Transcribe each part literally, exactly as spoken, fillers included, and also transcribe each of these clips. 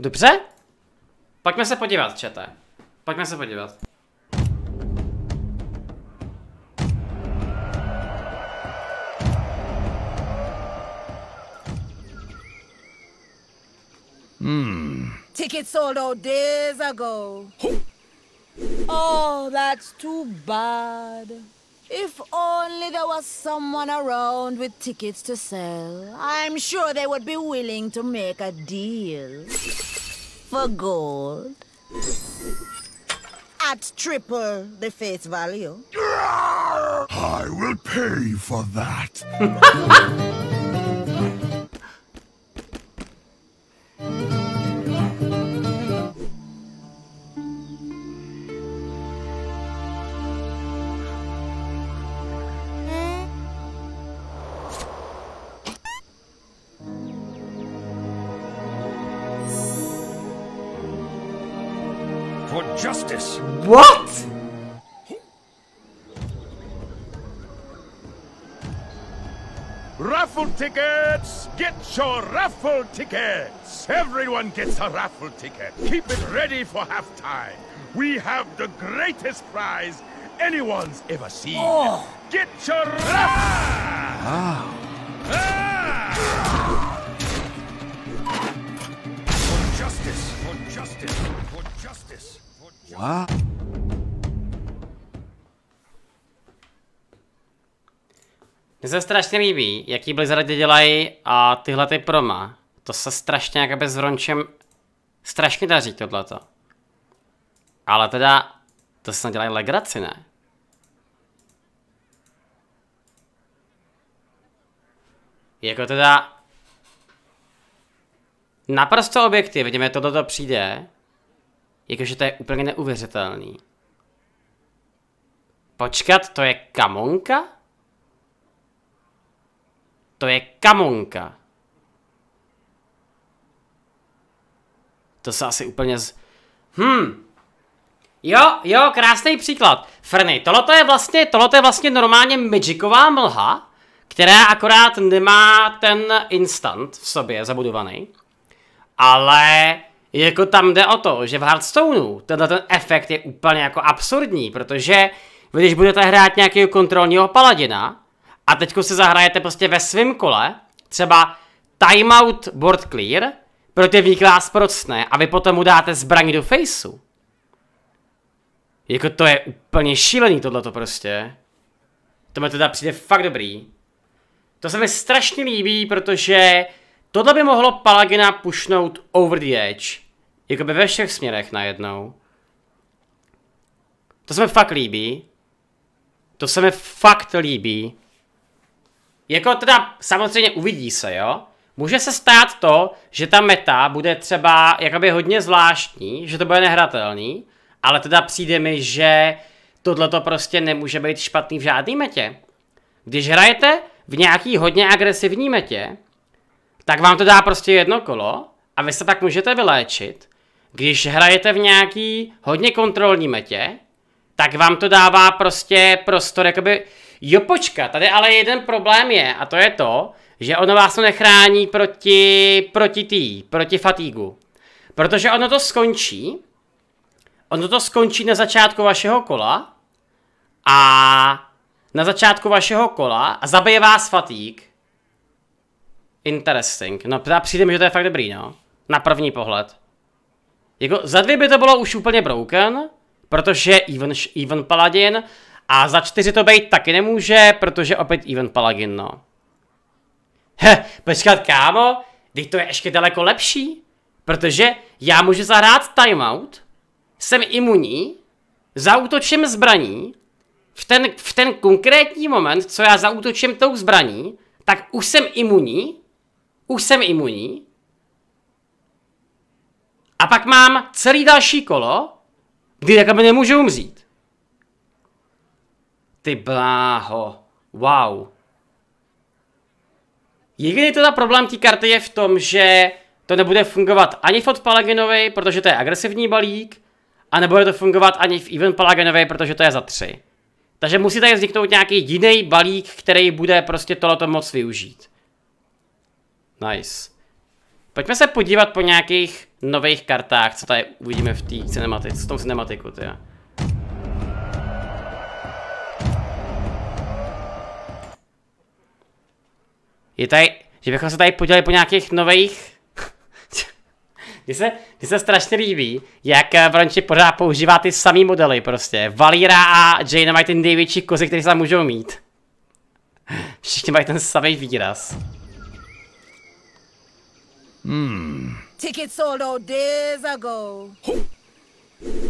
Dobře? Pojďme se podívat, čete. Pojďme se podívat. Hmm. Ticket sold out days ago. Oh, that's too bad. If only there was someone around with tickets to sell, I'm sure they would be willing to make a deal. For gold. At triple the face value. I will pay for that. Justice. What? Raffle tickets! Get your raffle tickets! Everyone gets a raffle ticket. Keep it ready for halftime. We have the greatest prize anyone's ever seen. Oh. Get your raffle! Wow. Ah. For justice! For justice! For justice! Wow. Mně se strašně líbí, jaký Blizzardi dělají a tyhle ty proma. To se strašně jakoby s Wronchim strašně daří tohleto. Ale teda, to se dělají legraci, ne? Jako teda naprosto objektivně, vidíme, tohleto přijde. Jakože to je úplně neuvěřitelný. Počkat, to je kamonka? To je kamonka. To se asi úplně z... Hm. Jo, jo, krásný příklad. Frny, tohleto je vlastně, tohleto je vlastně normálně magicová mlha, která akorát nemá ten instant v sobě zabudovaný. Ale... Jako tam jde o to, že v Hearthstoneu tenhle ten efekt je úplně jako absurdní, protože vy, když budete hrát nějakého kontrolního paladina a teďko si zahrajete prostě ve svém kole, třeba timeout board clear, protivník vás procne a vy potom mu dáte zbraň do faceu. Jako to je úplně šílený tohleto prostě. To mi teda přijde fakt dobrý. To se mi strašně líbí, protože tohle by mohlo Paladina pušnout over the edge. Jakoby ve všech směrech najednou. To se mi fakt líbí. To se mi fakt líbí. Jako teda samozřejmě uvidí se, jo? Může se stát to, že ta meta bude třeba jakoby hodně zvláštní, že to bude nehratelný, ale teda přijde mi, že tohleto prostě nemůže být špatný v žádný metě. Když hrajete v nějaký hodně agresivní metě, tak vám to dá prostě jedno kolo a vy se tak můžete vyléčit. Když hrajete v nějaký hodně kontrolní metě, tak vám to dává prostě prostor jakoby... Jo počka, tady ale jeden problém je a to je to, že ono vás to nechrání proti, proti tý, proti fatigu. Protože ono to skončí, ono to skončí na začátku vašeho kola a na začátku vašeho kola a zabije vás fatigue. Interesting. No přijde mi, že to je fakt dobrý, no. Na první pohled. Jako za dvě by to bylo už úplně broken, protože even, even paladin, a za čtyři to být taky nemůže, protože opět even paladin, no. Heh, počkat kámo, teď to je ještě daleko lepší, protože já můžu zahrát timeout, jsem imunní, zaútočím zbraní, v ten, v ten konkrétní moment, co já zaútočím tou zbraní, tak už jsem imunní, Už jsem imunní. A pak mám celý další kolo, kdy jakoby nemůžu umřít. Ty bláho. Wow. Jediný teda problém té karty je v tom, že to nebude fungovat ani v od Paladinovi, protože to je agresivní balík, a nebude to fungovat ani v Even Paladinovi, protože to je za tři. Takže musí tady vzniknout nějaký jiný balík, který bude prostě tohleto moc využít. Nice. Pojďme se podívat po nějakých nových kartách, co tady uvidíme v té cinematice, v tom cinematiku, tyjo. Je tady, že bychom se tady podívali po nějakých nových... Mně se, se strašně líbí, jak Wronchi pořád používá ty samý modely prostě. Valíra a Jane mají ty největší kozy, které se tam můžou mít. Všichni mají ten samý výraz. Hmm. Tickets sold days ago.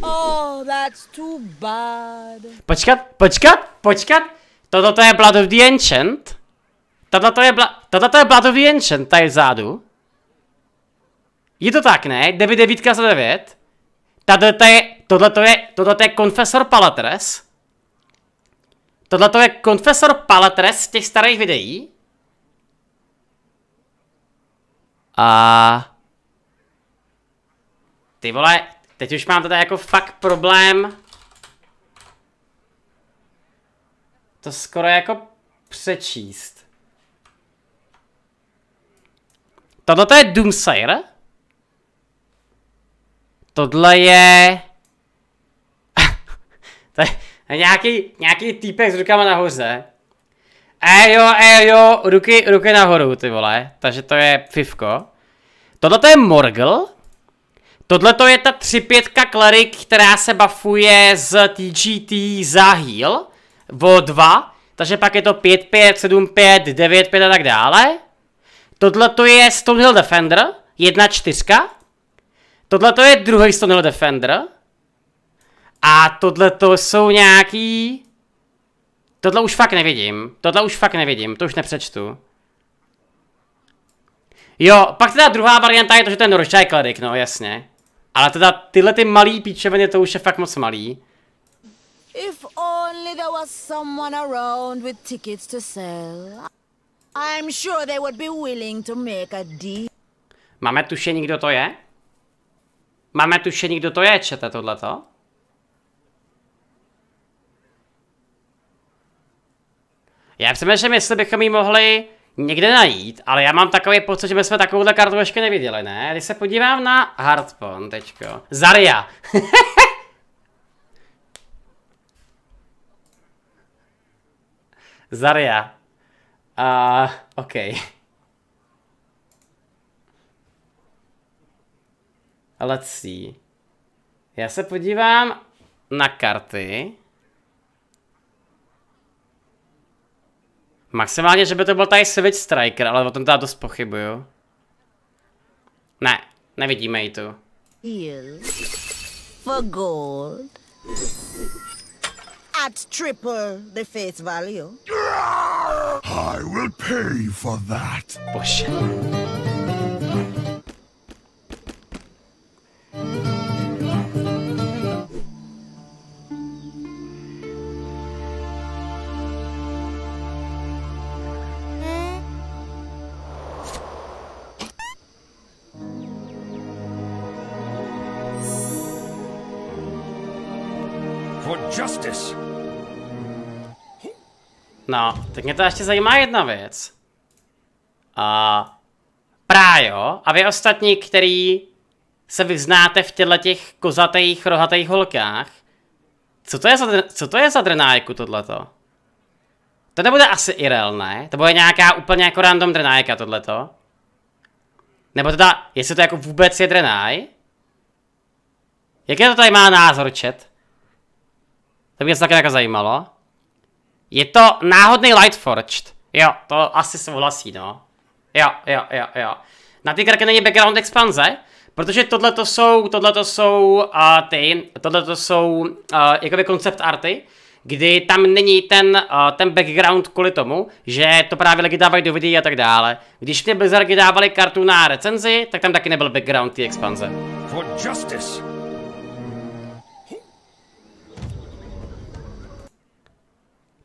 Oh, that's too bad. Počkat, počkat, počkat. Toto to je Blood of the Ancient. Toto to je, je Blood of the Ancient, tady vzadu. Je to tak, ne? devět devět devět. Tato je, tohleto je, tohleto je Confesor Palatres. Tohleto je Confesor Palatres z těch starých videí. A... Ty vole, teď už mám tady jako fakt problém. To skoro jako přečíst. Tohleto je Doomsire. Tohle je... to je nějaký, nějaký týpek s rukama nahoře. Ejo, ejo, ruky, ruky nahoru, ty vole. Takže to je fifko. Tohle to je Morgl. Tohle to je ta tři pětka klerik, která se buffuje z T G T za heal. O dva. Takže pak je to pět pět, sedm pět, devět pět a tak dále. Tohle to je Stonehill Defender. jedna čtyřka. Tohle to je druhý Stonehill Defender. A tohle to jsou nějaký... Tohle už fakt nevidím. Tohle už fakt nevidím. To už nepřečtu. Jo, pak teda druhá varianta je to, že ten ročaj kledik, no jasně. Ale teda tyhle ty malý píčoviny, to už je fakt moc malý. If only there was someone around with tickets to sell. I'm sure they would be willing to make a deal. Máme tušení, kdo to je? Máme tušení, kdo to je, čete tohleto? Já přemýšlím, jestli bychom ji mohli někde najít, ale já mám takový pocit, že bychom takovouhle kartu ještě neviděli, ne? Když se podívám na Hearthstone teďko. Zarya! Zarya. Uh, OK. Let's see. Já se podívám na karty. Maximálně, že by to byl tady Switch Striker, ale o tom teda dost pochybuju. Ne, nevidíme ji tu. For gold. At triple the face value. I will pay for that. Bože. No, tak mě to ještě zajímá jedna věc. A Prájo, a vy ostatní, který se vyznáte v těchto těch kozatých, rohatých holkách, co to je za, co to je za drnájku tohleto? To nebude asi I R L, ne? To bude nějaká úplně jako random drnájka tohleto. Nebo teda, jestli to jako vůbec je drnáj? Jaký to tady má názor, chat? To by mě se také jako zajímalo. Je to náhodný Lightforged. Jo, to asi souhlasí, no. Jo, jo, jo, jo. Na ty karky není background expanze, protože tohle to jsou, tohle to jsou uh, ty, tohle to jsou uh, jakoby koncept arty, kdy tam není ten, uh, ten background kvůli tomu, že to právě lidi dávají do videí a tak dále. Když ty Blizzardy dávali kartu na recenzi, tak tam taky nebyl background ty expanze. For justice.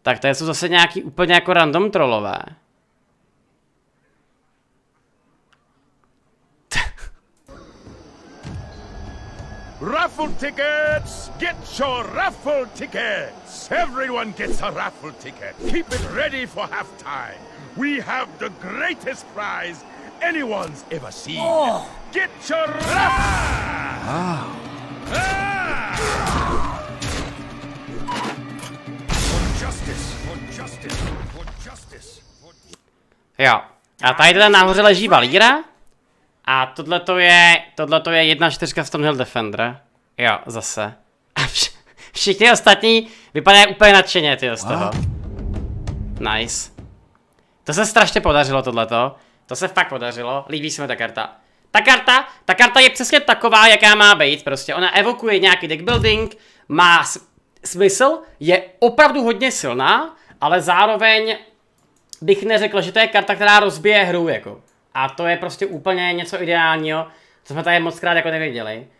Tak tady jsou zase nějaký úplně jako random trollové. Raffle tickets! Get your raffle tickets! Everyone gets a raffle ticket. Keep it ready for halftime. We have the greatest prize anyone's ever seen. Oh. Get your rah! Ah. Ah! For justice, for justice, for justice, for... Jo. A tady teda nahoře leží Valíra. A tohleto je, tohleto je jedna čtyřka Stonehill Defender. Jo, zase. A vš všichni ostatní vypadají úplně nadšeně tyjo z toho. Nice. To se strašně podařilo tohleto. To se fakt podařilo, líbí se mi ta karta. Ta karta, ta karta je přesně taková, jaká má být prostě. Ona evokuje nějaký deckbuilding, má smysl, je opravdu hodně silná, ale zároveň bych neřekl, že to je karta, která rozbije hru jako. A to je prostě úplně něco ideálního, co jsme tady moc krát jako nevěděli.